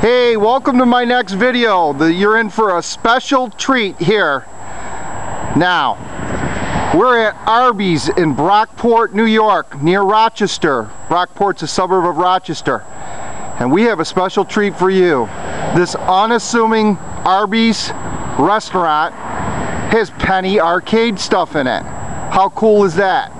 Hey, welcome to my next video. You're in for a special treat here. Now, we're at Arby's in Brockport, New York, near Rochester. Brockport's a suburb of Rochester. And we have a special treat for you. This unassuming Arby's restaurant has penny arcade stuff in it. How cool is that?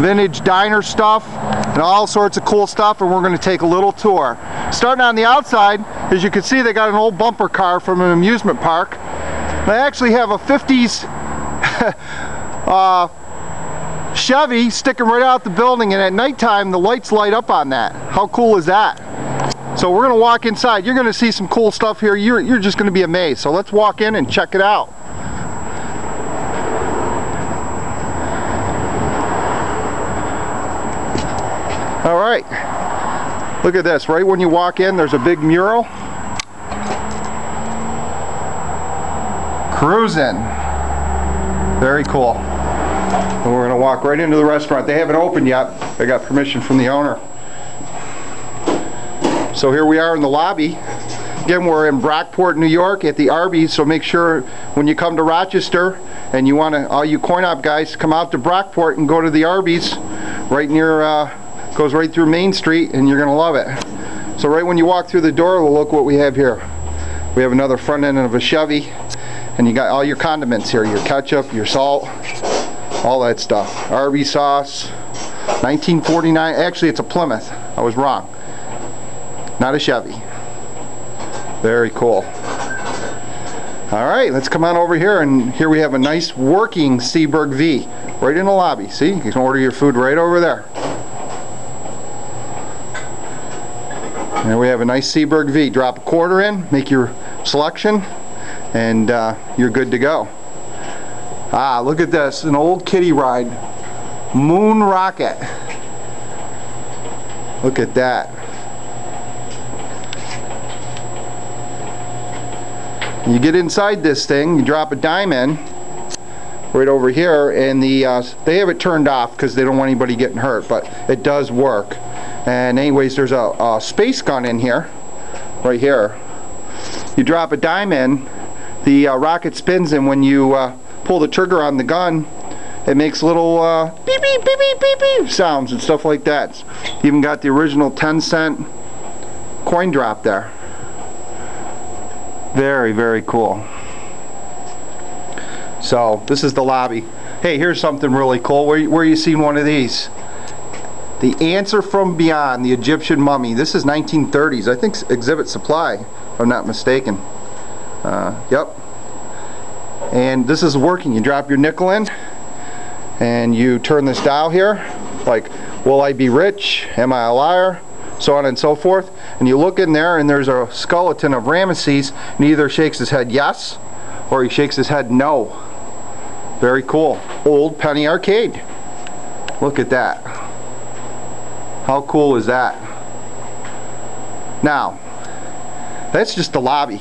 Vintage diner stuff and all sorts of cool stuff, and we're going to take a little tour. Starting on the outside, as you can see, they got an old bumper car from an amusement park. They actually have a 50s Chevy sticking right out the building, and at nighttime the lights light up on that. How cool is that? So we're going to walk inside. You're going to see some cool stuff here. You're just going to be amazed. So let's walk in and check it out. All right, look at this. Right when you walk in, there's a big mural. Cruising. Very cool. And we're gonna walk right into the restaurant. They haven't opened yet. They got permission from the owner. So here we are in the lobby. Again, we're in Brockport, New York at the Arby's, so make sure when you come to Rochester and you wanna, all you coin op guys, come out to Brockport and go to the Arby's right near, goes right through Main Street, and you're gonna love it. So right when you walk through the door, we'll look what we have here. We have another front end of a Chevy, and you got all your condiments here, your ketchup, your salt, all that stuff. Arby's sauce, 1949, actually it's a Plymouth, I was wrong. Not a Chevy. Very cool. All right, let's come on over here, and here we have a nice working Seeburg V, right in the lobby, see? You can order your food right over there. And we have a nice Seeburg V. Drop a quarter in, make your selection, and you're good to go. Ah, look at this, an old kiddie ride. Moon Rocket. Look at that. You get inside this thing, you drop a dime in, right over here, and the they have it turned off because they don't want anybody getting hurt, but it does work. And anyways, there's a space gun in here, right here. You drop a dime in, the rocket spins, and when you pull the trigger on the gun, it makes little beep, beep, beep, beep, beep, beep sounds and stuff like that. You even got the original 10-cent coin drop there. Very, very cool. So, this is the lobby. Hey, here's something really cool. Where you seen one of these? The Answer from Beyond, the Egyptian Mummy. This is 1930s. I think Exhibit Supply, if I'm not mistaken. Yep. And this is working. You drop your nickel in, and you turn this dial here, like, will I be rich? Am I a liar? So on and so forth. And you look in there, and there's a skeleton of Ramesses, and he either shakes his head yes, or he shakes his head no. Very cool. Old penny arcade. Look at that. How cool is that? Now, that's just the lobby.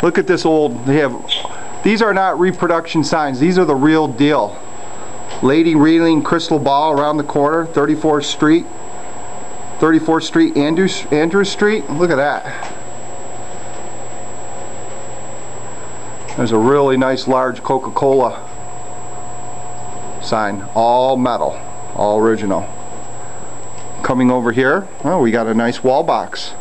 Look at this old, they have, these are not reproduction signs, these are the real deal. Lady Ringling Crystal Ball around the corner, 34th Street, Andrews Street. Look at that. There's a really nice large Coca-Cola sign, all metal, all original. Coming over here, oh, we got a nice wall box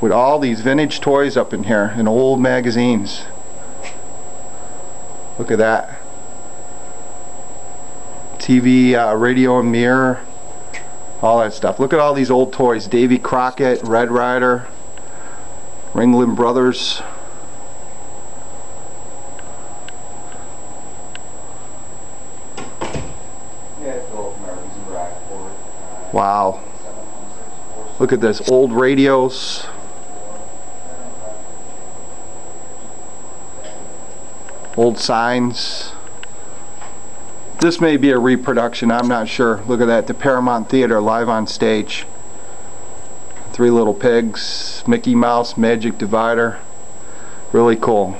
with all these vintage toys up in here and old magazines. Look at that. TV, radio and mirror, all that stuff. Look at all these old toys. Davy Crockett, Red Rider, Ringling Brothers. Wow, look at this, old radios. Old signs. This may be a reproduction, I'm not sure. Look at that, the Paramount Theater, live on stage. Three Little Pigs, Mickey Mouse, Magic Divider. Really cool.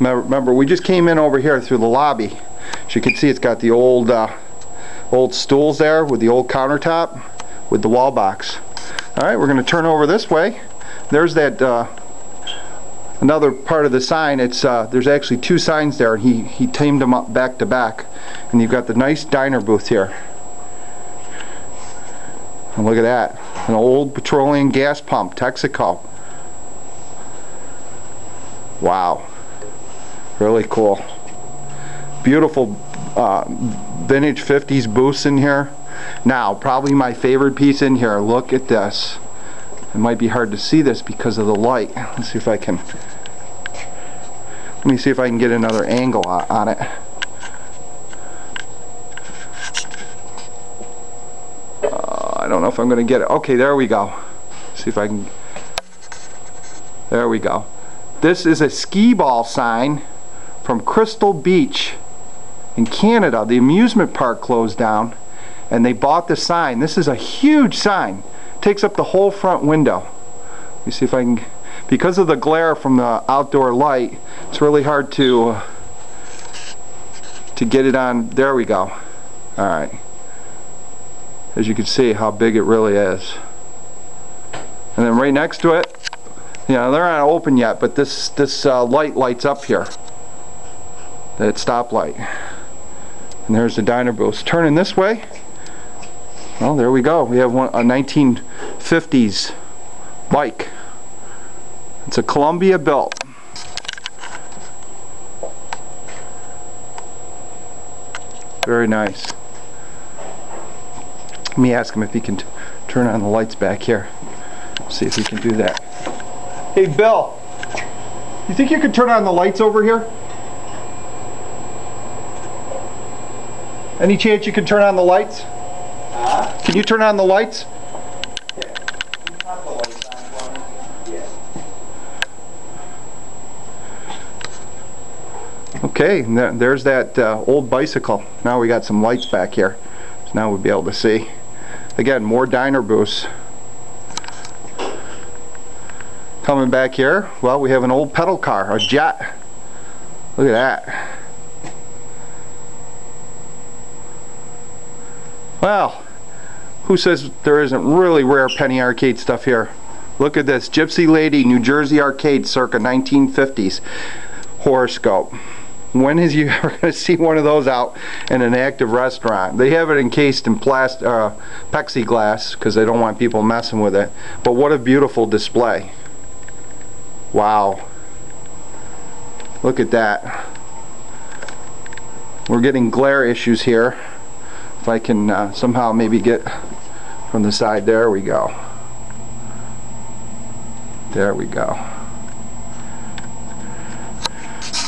Remember, we just came in over here through the lobby. As you can see, it's got the old stools there with the old countertop with the wall box. All right, we're going to turn over this way, There's that another part of the sign. It's there's actually two signs there, and he tamed them up back to back, and you've got the nice diner booth here. And look at that, an old petroleum gas pump, Texaco. Wow, really cool. Beautiful vintage 50s booths in here. Now, probably my favorite piece in here, look at this. It might be hard to see this because of the light. Let's see if I can, let me see if I can get another angle on it. I don't know if I'm going to get it. Okay, there we go. See if I can, there we go. This is a skee ball sign from Crystal Beach in Canada. The amusement park closed down and they bought the sign. This is a huge sign. It takes up the whole front window. Let me see if I can, because of the glare from the outdoor light, it's really hard to get it on. There we go. All right. As you can see how big it really is. And then right next to it, you know, they're not open yet, but this light lights up here, that stoplight. And there's the diner booth. Turning this way, well, there we go. We have one, a 1950s bike. It's a Columbia built. Very nice. Let me ask him if he can turn on the lights back here. See if he can do that. Hey Bill, you think you could turn on the lights over here? Any chance you can turn on the lights? Can you turn on the lights? Yeah. You pop the lights on for me. Yeah. Okay, there's that old bicycle. Now we got some lights back here. So now we'll be able to see. Again, more diner booths. Coming back here, well, we have an old pedal car, a jet. Look at that. Well, who says there isn't really rare penny arcade stuff here? Look at this, Gypsy Lady, New Jersey Arcade, circa 1950s. Horoscope. When is you ever going to see one of those out in an active restaurant? They have it encased in plastic, plexiglass, because they don't want people messing with it. But what a beautiful display. Wow, look at that. We're getting glare issues here. If I can somehow maybe get from the side, there we go. There we go.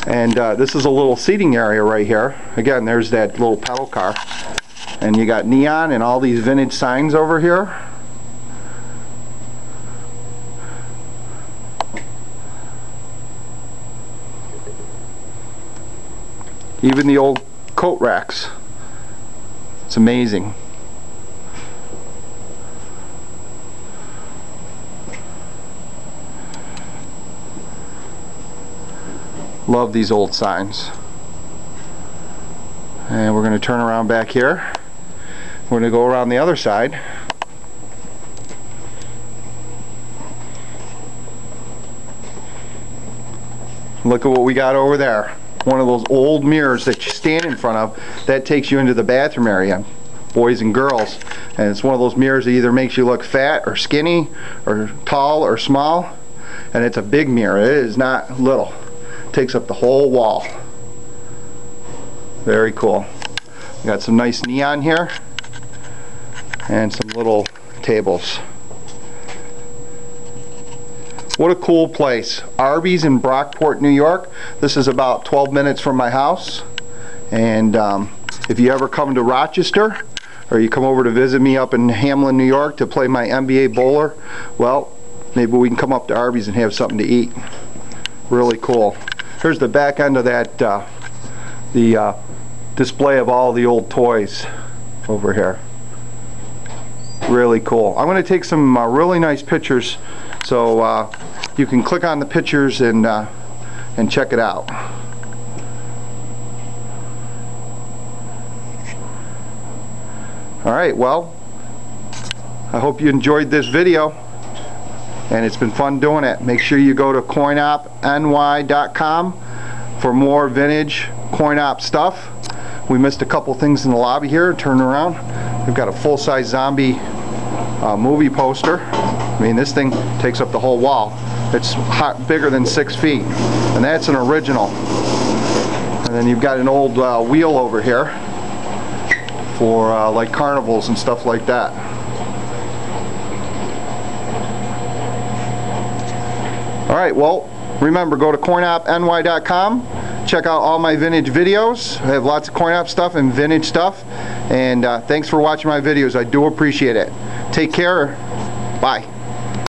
And this is a little seating area right here. Again, there's that little pedal car. And you got neon and all these vintage signs over here. Even the old coat racks. It's amazing. Love these old signs. And we're going to turn around back here. We're going to go around the other side. Look at what we got over there. One of those old mirrors that you stand in front of, that takes you into the bathroom area, boys and girls. And it's one of those mirrors that either makes you look fat or skinny or tall or small. And it's a big mirror, it is not little. It takes up the whole wall. Very cool. We got some nice neon here and some little tables. What a cool place. Arby's in Brockport, New York. This is about 12 minutes from my house. And if you ever come to Rochester, or you come over to visit me up in Hamlin, New York to play my NBA bowler, well, maybe we can come up to Arby's and have something to eat. Really cool. Here's the back end of that, the display of all the old toys over here. Really cool. I'm going to take some really nice pictures. So you can click on the pictures and check it out. All right, well, I hope you enjoyed this video. and it's been fun doing it. Make sure you go to coinopny.com for more vintage coin op stuff. We missed a couple things in the lobby here. Turn around. We've got a full-size zombie movie poster. I mean, this thing takes up the whole wall. It's bigger than 6 feet, and that's an original. And then you've got an old wheel over here for like carnivals and stuff like that. All right, well, remember, go to coinopny.com. Check out all my vintage videos. I have lots of coin op stuff and vintage stuff. And thanks for watching my videos. I do appreciate it. Take care. Bye.